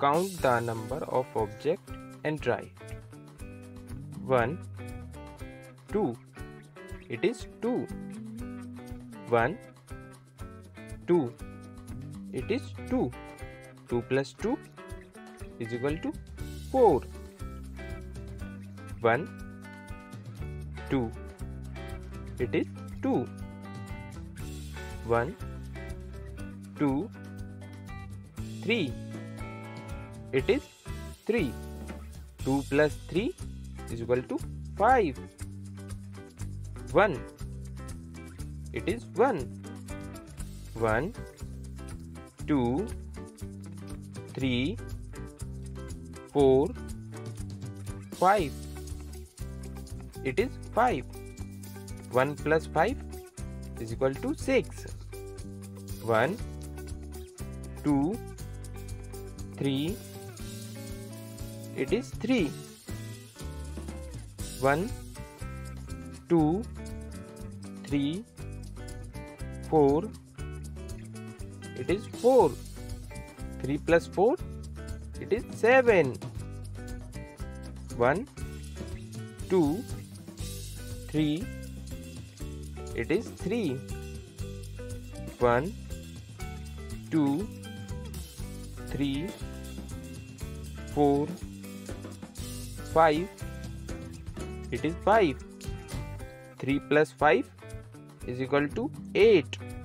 count the number of objects and write 1, 2. It is 2. 1, 2. It is 2. 2 plus 2 is equal to 4. 1, 2. It is 2. 1, 2, 3. It is 3. 2 plus 3 is equal to 5. 1. It is 1. 1, 2, 3, 4, 5. It is 5. 1 plus 5 is equal to 6. 1, 2, 3. It is 3. 1, 2, 3, 4. It is 4. 3 plus 4. It is 7. 1, 2, 3. It is 3. 1, 2, 3, 4, 5. It is 5. 3 plus 5 is equal to 8.